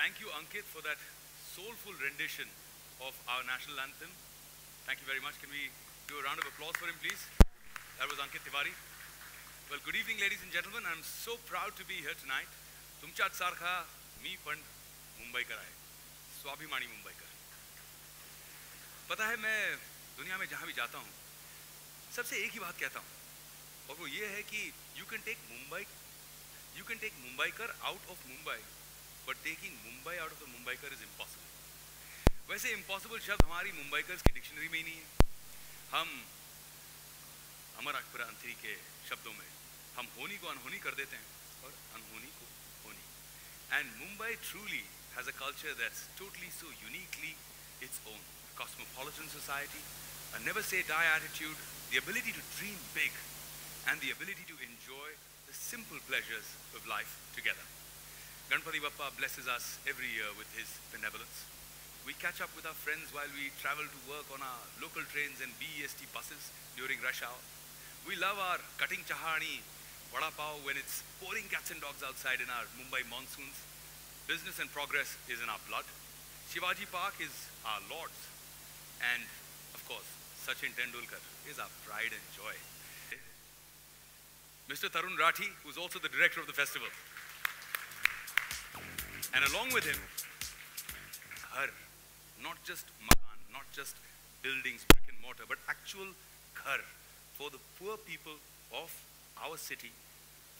Thank you, Ankit, for that soulful rendition of our national anthem. Thank you very much. Can we do a round of applause for him, please? That was Ankit Tiwari. Well, good evening, ladies and gentlemen. I'm so proud to be here tonight. Tumchat sarkha, mi pan Mumbaikar hai. Swabhimani Mumbaikar. पता है मैं दुनिया में जहाँ भी जाता हूँ सबसे एक ही बात कहता हूँ और वो ये है कि you can take Mumbaikar out of Mumbai, but taking Mumbai out of the Mumbaikar is impossible. वैसे impossible शब्द हमारी Mumbaikars की डिक्शनरी में ही नहीं है. हम अमर अकबर अंतरी के शब्दों में हम होनी को अनहोनी कर देते हैं और अनहोनी को होनी. And Mumbai truly has a culture that's totally so uniquely its own. Cosmopolitan society, a never say die attitude, the ability to dream big, and the ability to enjoy the simple pleasures of life together. Ganpati Bappa blesses us every year with his benevolence. We catch up with our friends while we travel to work on our local trains and BEST buses during rush hour. We love our cutting chahani, vada pav when it's pouring cats and dogs outside in our Mumbai monsoons. Business and progress is in our blood. Shivaji Park is our lord's. And, of course, Sachin Tendulkar is our pride and joy. Mr. Tarun Rathi, who's also the director of the festival. And along with him, her, not just makan, not just buildings, brick and mortar, but actual ghar for the poor people of our city,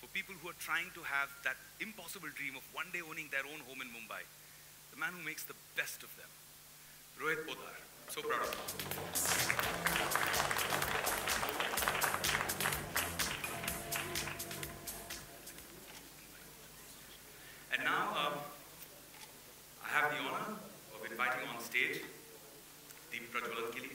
for people who are trying to have that impossible dream of one day owning their own home in Mumbai. The man who makes the best of them, Rohit Bhatkar. So proud of you. And now I have the honor of inviting on stage the Prajwalan Kili.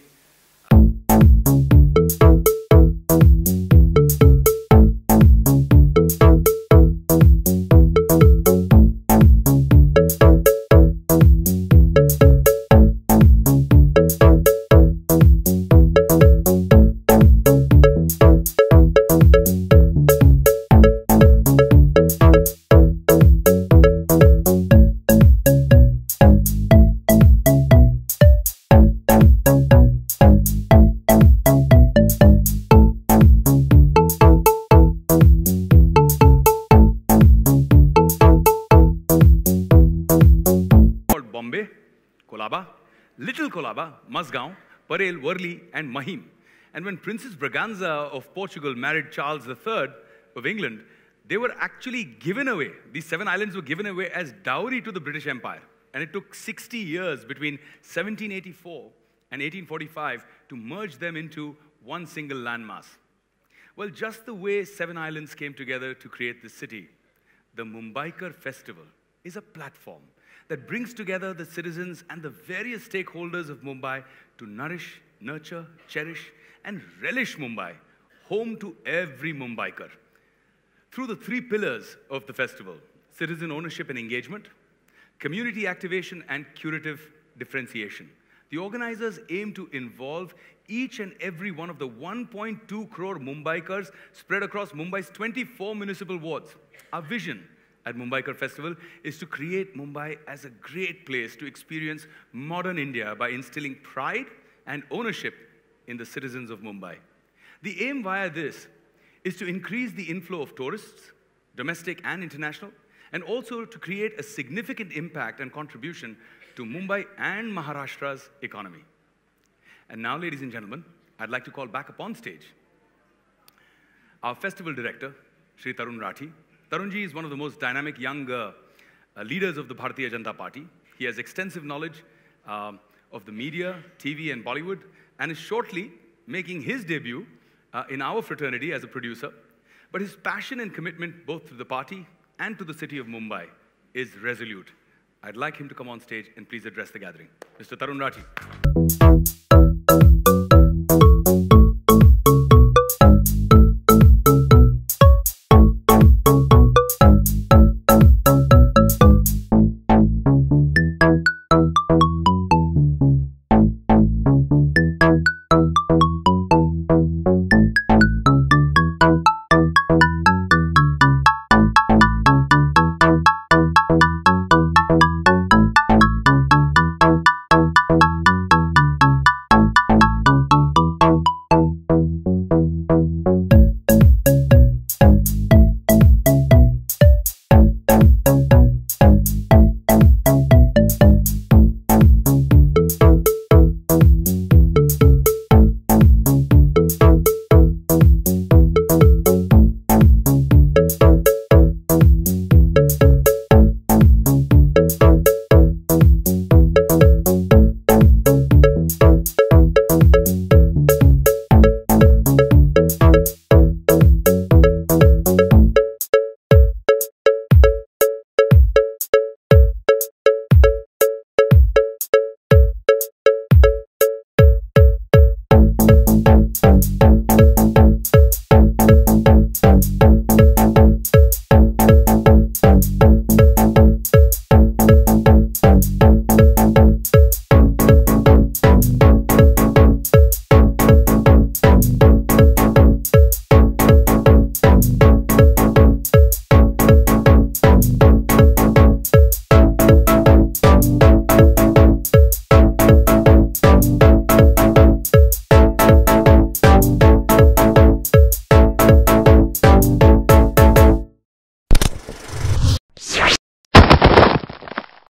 Kolaba, Little Kolaba, Mazgaon, Parel, Worli, and Mahim. And when Princess Braganza of Portugal married Charles III of England, they were actually given away. These 7 islands were given away as dowry to the British Empire. And it took 60 years between 1784 and 1845 to merge them into one single landmass. Well, just the way 7 islands came together to create this city, the Mumbaikar Festival is a platform that brings together the citizens and the various stakeholders of Mumbai to nourish, nurture, cherish, and relish Mumbai, home to every Mumbaikar. Through the 3 pillars of the festival, citizen ownership and engagement, community activation, and curative differentiation, the organizers aim to involve each and every one of the 1.2 crore Mumbaikars spread across Mumbai's 24 municipal wards. Our vision at Mumbaikar Festival is to create Mumbai as a great place to experience modern India by instilling pride and ownership in the citizens of Mumbai. The aim via this is to increase the inflow of tourists, domestic and international, and also to create a significant impact and contribution to Mumbai and Maharashtra's economy. And now, ladies and gentlemen, I'd like to call back upon stage our festival director, Shri Tarun Rathi. Tarunji is one of the most dynamic young leaders of the Bharatiya Janata Party. He has extensive knowledge of the media, TV, and Bollywood, and is shortly making his debut in our fraternity as a producer. But his passion and commitment both to the party and to the city of Mumbai is resolute. I'd like him to come on stage and please address the gathering. Mr. Tarun Rathi.